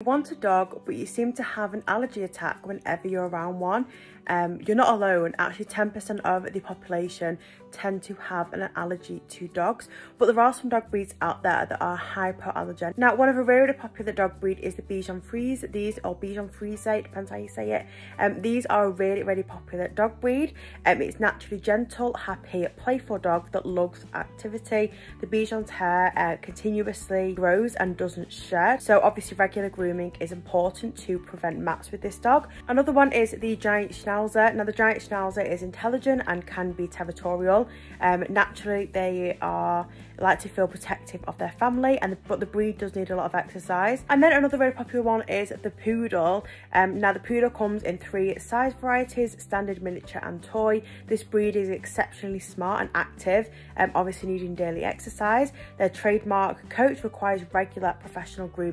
You want a dog, but you seem to have an allergy attack whenever you're around one. You're not alone. Actually, 10% of the population tend to have an allergy to dogs, but there are some dog breeds out there that are hypoallergenic. Now, one of a really popular dog breed is the Bichon Frise. These are Bichon Frise, depends how you say it. These are a really, really popular dog breed. It's naturally gentle, happy, playful dog that loves activity. The Bichon's hair continuously grows and doesn't shed, so obviously regular grooming is important to prevent mats with this dog. Another one is the Giant Schnauzer. Now the Giant Schnauzer is intelligent and can be territorial. Naturally they are like to feel protective of their family, but the breed does need a lot of exercise. And then another very popular one is the Poodle. Now the Poodle comes in three size varieties: standard, miniature and toy. This breed is exceptionally smart and active, obviously needing daily exercise. Their trademark coat requires regular professional grooming.